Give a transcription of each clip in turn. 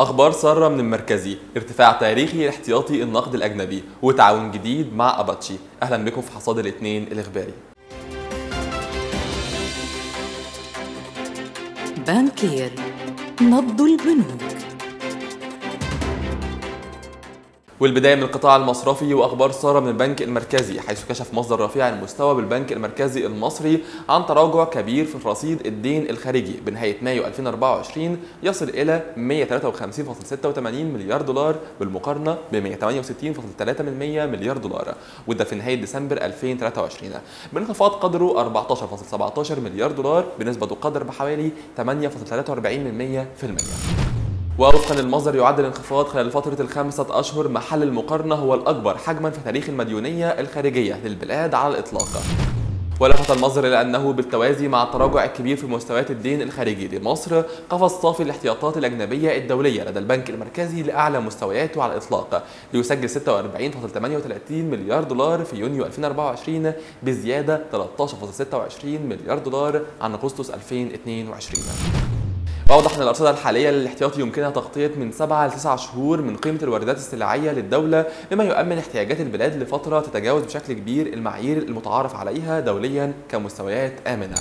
أخبار سارة من المركزي، ارتفاع تاريخي لاحتياطي النقد الأجنبي وتعاون جديد مع أباتشي. أهلا بكم في حصاد الاثنين الإخباري. بانكير نبض البنوك. والبداية من القطاع المصرفي وأخبار سارة من البنك المركزي، حيث كشف مصدر رفيع المستوى بالبنك المركزي المصري عن تراجع كبير في رصيد الدين الخارجي بنهاية مايو 2024 يصل إلى 153.86 مليار دولار بالمقارنة ب 168.3 مليار دولار، وده في نهاية ديسمبر 2023، بانخفاض قدره 14.17 مليار دولار بنسبة تقدر بحوالي 8.43%. ووفقا للمصدر، يعد الانخفاض خلال الفترة ال5 أشهر محل المقارنة هو الأكبر حجما في تاريخ المديونية الخارجية للبلاد على الإطلاق. ولفت المصدر إلى أنه بالتوازي مع التراجع الكبير في مستويات الدين الخارجي لمصر، قفز صافي الاحتياطات الأجنبية الدولية لدى البنك المركزي لأعلى مستوياته على الإطلاق، ليسجل 46.38 مليار دولار في يونيو 2024 بزيادة 13.26 مليار دولار عن أغسطس 2022. واوضح ان الارصده الحاليه للاحتياطي يمكنها تغطيه من 7 ل9 شهور من قيمه الواردات السلعيه للدوله، مما يؤمن احتياجات البلاد لفتره تتجاوز بشكل كبير المعايير المتعارف عليها دوليا كمستويات امنه.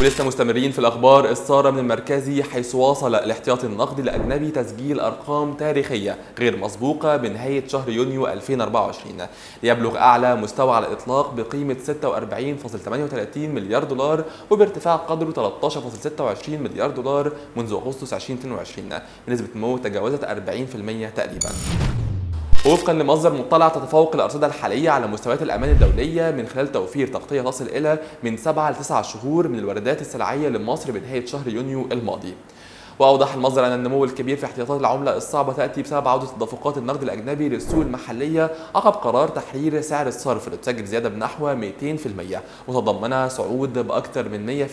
ولسه مستمرين في الاخبار الساره من المركزي، حيث واصل الاحتياطي النقدي الاجنبي تسجيل ارقام تاريخيه غير مسبوقه بنهايه شهر يونيو 2024 ليبلغ اعلى مستوى على الاطلاق بقيمه 46.38 مليار دولار، وبارتفاع قدره 13.26 مليار دولار منذ اغسطس 2022 بنسبه نمو تجاوزت 40% تقريبا. وفقا لمصدر مطلع، تتفوق الارصده الحاليه على مستويات الامان الدوليه من خلال توفير تغطيه تصل الى من 7 ل9 شهور من الواردات السلعيه لمصر بنهايه شهر يونيو الماضي. واوضح المصدر ان النمو الكبير في احتياطات العمله الصعبه تاتي بسبب عوده تدفقات النقد الاجنبي للسوق المحليه عقب قرار تحرير سعر الصرف اللي تسجل زياده بنحو 200%، وتضمنها صعود باكثر من 100%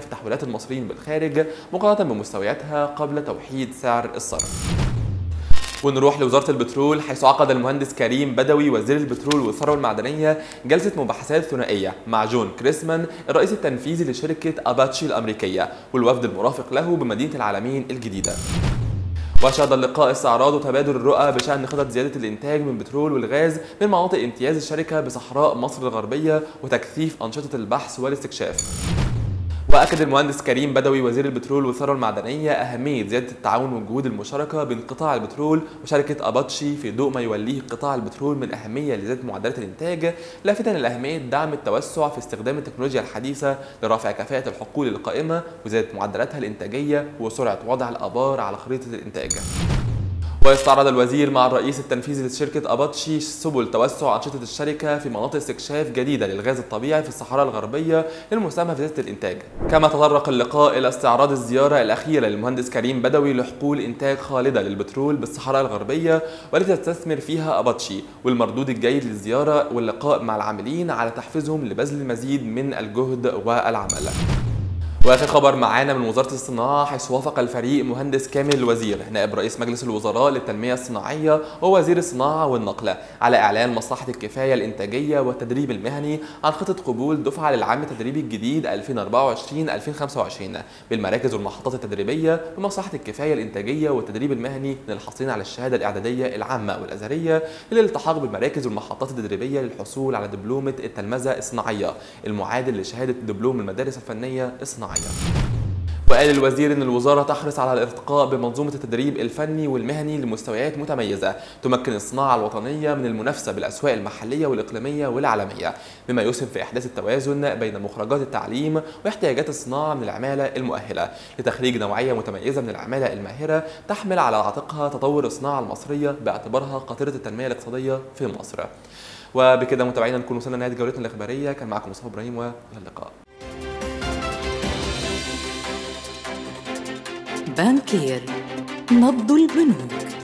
في تحويلات المصريين بالخارج مقارنه بمستوياتها قبل توحيد سعر الصرف. ونروح لوزارة البترول، حيث عقد المهندس كريم بدوي وزير البترول والثروة المعدنية جلسة مباحثات ثنائية مع جون كريسمان الرئيس التنفيذي لشركة أباتشي الأمريكية والوفد المرافق له بمدينة العالمين الجديدة. وشهد اللقاء استعراض وتبادل الرؤى بشأن خطط زيادة الإنتاج من البترول والغاز من مناطق امتياز الشركة بصحراء مصر الغربية وتكثيف أنشطة البحث والاستكشاف. وأكد المهندس كريم بدوي وزير البترول والثروة المعدنية أهمية زيادة التعاون والجهود المشتركة بين قطاع البترول وشركة أباتشي في ضوء ما يوليه قطاع البترول من أهمية لزيادة معدلات الإنتاج، لافتاً لأهمية دعم التوسع في استخدام التكنولوجيا الحديثة لرفع كفاءة الحقول القائمة وزيادة معدلاتها الإنتاجية وسرعة وضع الآبار على خريطة الإنتاج. واستعرض الوزير مع الرئيس التنفيذي لشركة أباتشي سبل توسع أنشطة الشركة في مناطق استكشاف جديدة للغاز الطبيعي في الصحراء الغربية للمساهمة في زيادة الإنتاج. كما تطرق اللقاء إلى استعراض الزيارة الأخيرة للمهندس كريم بدوي لحقول إنتاج خالدة للبترول بالصحراء الغربية والتي تستثمر فيها أباتشي، والمردود الجيد للزيارة واللقاء مع العاملين على تحفيزهم لبذل المزيد من الجهد والعمل. واخر خبر معانا من وزاره الصناعه، حيث وافق الفريق مهندس كامل الوزير نائب رئيس مجلس الوزراء للتنميه الصناعيه ووزير الصناعه والنقل على اعلان مصلحه الكفايه الانتاجيه والتدريب المهني عن خطه قبول دفعه للعام التدريبي الجديد 2024-2025 بالمراكز والمحطات التدريبيه بمصلحه الكفايه الانتاجيه والتدريب المهني للحاصلين على الشهاده الاعداديه العامه والازهريه للالتحاق بالمراكز والمحطات التدريبيه للحصول على دبلومه التلمذه الصناعيه المعادل لشهاده دبلوم المدارس الفنيه الصناعيه. وقال الوزير ان الوزاره تحرص على الارتقاء بمنظومه التدريب الفني والمهني لمستويات متميزه تمكن الصناعه الوطنيه من المنافسه بالاسواق المحليه والاقليميه والعالميه، مما يسهم في احداث التوازن بين مخرجات التعليم واحتياجات الصناعه من العماله المؤهله لتخريج نوعيه متميزه من العماله الماهره تحمل على عاتقها تطور الصناعه المصريه باعتبارها قاطره التنميه الاقتصاديه في مصر. وبكده متابعينا نكون وصلنا لنهايه جولتنا الاخباريه، كان معكم مصطفى ابراهيم والى اللقاء. بانكير نبض البنوك.